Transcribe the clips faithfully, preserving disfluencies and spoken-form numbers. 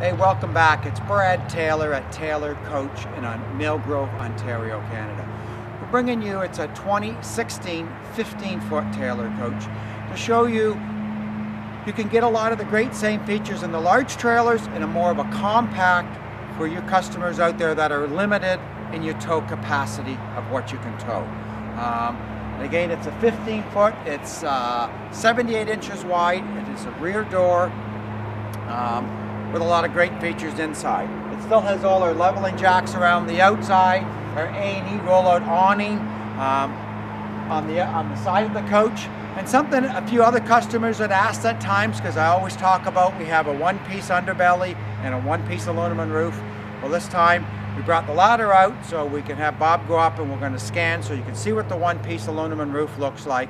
Hey, welcome back. It's Brad Taylor at Taylor Coach in Millgrove, Ontario, Canada. We're bringing you, it's a twenty sixteen fifteen foot Taylor Coach to show you you can get a lot of the great same features in the large trailers in a more of a compact for your customers out there that are limited in your tow capacity of what you can tow. Um, and again, it's a fifteen foot, it's uh, seventy-eight inches wide, it is a rear door. Um, with a lot of great features inside. It still has all our leveling jacks around the outside, our A and E rollout awning um, on the on the side of the coach, and something a few other customers had asked at times, because I always talk about we have a one-piece underbelly and a one-piece aluminum roof. Well, this time we brought the ladder out so we can have Bob go up, and we're going to scan so you can see what the one-piece aluminum roof looks like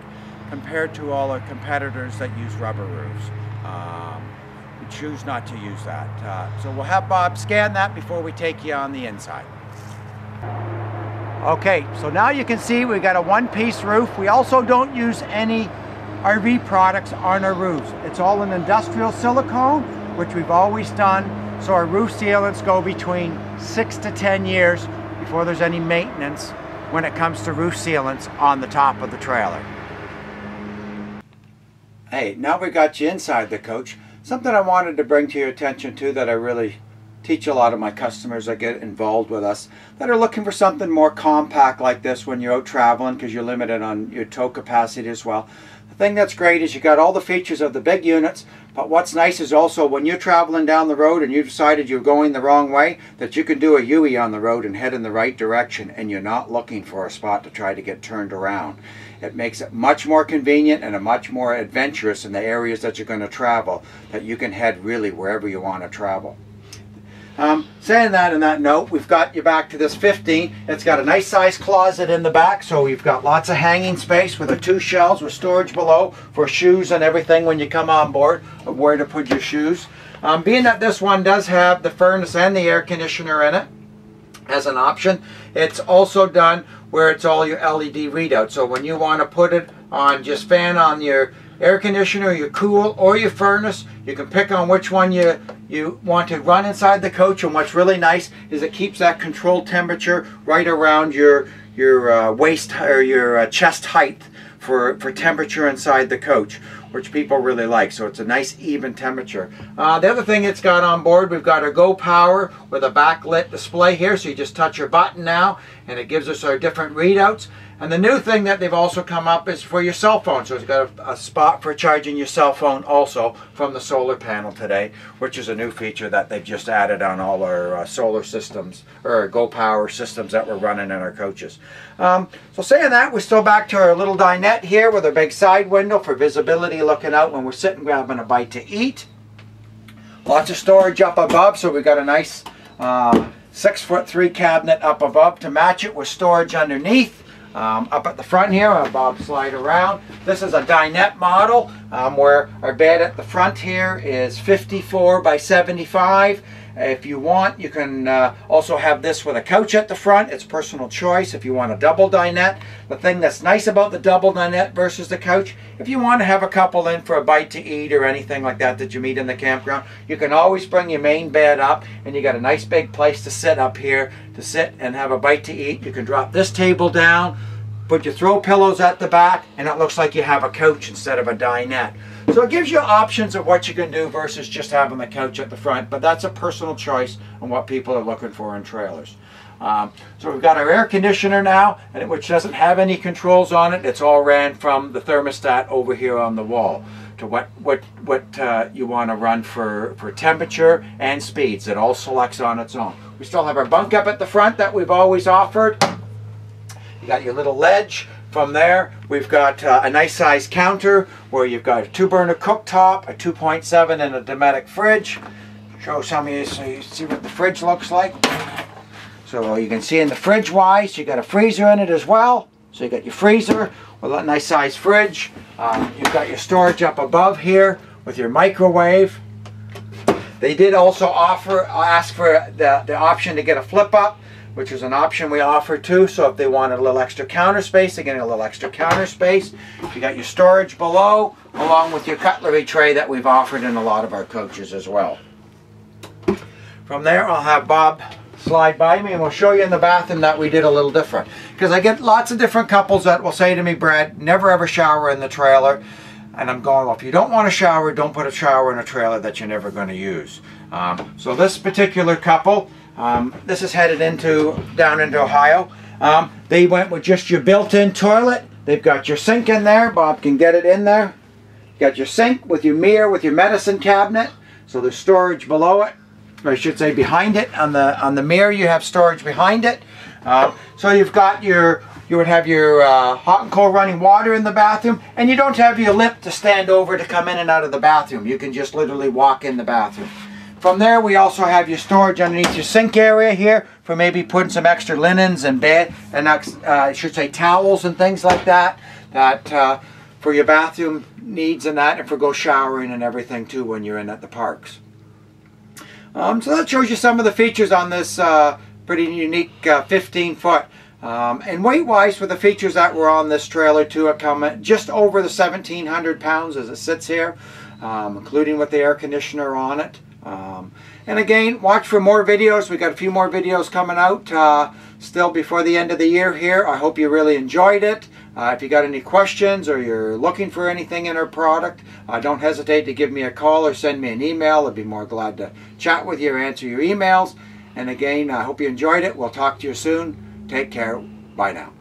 compared to all our competitors that use rubber roofs. Um, choose not to use that. Uh, so we'll have Bob scan that before we take you on the inside. Okay, so now you can see we've got a one-piece roof. We also don't use any R V products on our roofs. It's all an industrial silicone, which we've always done, so our roof sealants go between six to ten years before there's any maintenance when it comes to roof sealants on the top of the trailer. Hey, now we got you inside the coach. Something I wanted to bring to your attention too, that I really teach a lot of my customers that get involved with us that are looking for something more compact like this when you're out traveling, because you're limited on your tow capacity as well. The thing that's great is you got all the features of the big units, but what's nice is also when you're traveling down the road and you decided you're going the wrong way, that you can do a U-turn on the road and head in the right direction, and you're not looking for a spot to try to get turned around. It makes it much more convenient and a much more adventurous in the areas that you're going to travel, that you can head really wherever you want to travel. Um, saying that, in that note, we've got you back to this fifteen. It's got a nice size closet in the back, so we've got lots of hanging space with the two shelves with storage below for shoes and everything when you come on board of where to put your shoes. Um, being that this one does have the furnace and the air conditioner in it as an option, it's also done where it's all your L E D readout. So when you want to put it on, just fan on your air conditioner, your cool, or your furnace, you can pick on which one you you want to run inside the coach. And what's really nice is it keeps that controlled temperature right around your your uh, waist or your uh, chest height for for temperature inside the coach, which people really like. So it's a nice even temperature. Uh, the other thing it's got on board, we've got our Go Power with a backlit display here, so you just touch your button now and it gives us our different readouts. And the new thing that they've also come up is for your cell phone. So it's got a, a spot for charging your cell phone also from the solar panel today, which is a new feature that they've just added on all our uh, solar systems, or our Go Power systems that we're running in our coaches. Um, so saying that, we're still back to our little dinette here with our big side window for visibility looking out when we're sitting grabbing a bite to eat. Lots of storage up above, so we've got a nice uh, six foot three cabinet up above to match it with storage underneath. Um, up at the front here, I'll have Bob slide around. This is a dinette model um, where our bed at the front here is fifty-four by seventy-five. If you want, you can uh, also have this with a couch at the front. It's personal choice if you want a double dinette. The thing that's nice about the double dinette versus the couch, if you want to have a couple in for a bite to eat or anything like that that you meet in the campground, you can always bring your main bed up, and you got a nice big place to sit up here, to sit and have a bite to eat. You can drop this table down, put your throw pillows at the back, and it looks like you have a couch instead of a dinette. So it gives you options of what you can do versus just having the couch at the front, but that's a personal choice on what people are looking for in trailers. Um, so we've got our air conditioner now, and which doesn't have any controls on it. It's all ran from the thermostat over here on the wall to what what what uh, you want to run for for temperature and speeds. It all selects on its own. We still have our bunk up at the front that we've always offered. You got your little ledge. From there, we've got uh, a nice size counter where you've got a two-burner cooktop, a two point seven, and a Dometic fridge. Show some of you so you see what the fridge looks like. So you can see in the fridge-wise, you got a freezer in it as well. So you got your freezer with a nice size fridge. Um, you've got your storage up above here with your microwave. They did also offer ask for the, the option to get a flip-up, which is an option we offer too. So if they want a little extra counter space, they're getting a little extra counter space. You got your storage below, along with your cutlery tray that we've offered in a lot of our coaches as well. From there, I'll have Bob slide by me and we'll show you in the bathroom that we did a little different. Because I get lots of different couples that will say to me, Brad, never ever shower in the trailer. And I'm going, well, if you don't want to shower, don't put a shower in a trailer that you're never going to use. Um, so this particular couple, um, this is headed into, down into Ohio. Um, they went with just your built-in toilet. They've got your sink in there. Bob can get it in there. Got your sink with your mirror, with your medicine cabinet. So there's storage below it. Or I should say behind it. On the on the mirror you have storage behind it. Uh, so you've got your, you would have your uh, hot and cold running water in the bathroom, and you don't have your lip to stand over to come in and out of the bathroom. You can just literally walk in the bathroom. From there we also have your storage underneath your sink area here for maybe putting some extra linens and bed, and uh, I should say towels and things like that, that uh, for your bathroom needs and that, and for go showering and everything too when you're in at the parks. Um, so that shows you some of the features on this uh, pretty unique fifteen foot. Uh, um, and weight wise, for the features that were on this trailer too, it come at just over the seventeen hundred pounds as it sits here, um, including with the air conditioner on it. Um, and again, watch for more videos. We got a few more videos coming out uh, still before the end of the year here. I hope you really enjoyed it. Uh, if you got any questions or you're looking for anything in our product, uh, don't hesitate to give me a call or send me an email. I'd be more glad to chat with you or answer your emails. And again, I hope you enjoyed it. We'll talk to you soon. Take care. Bye now.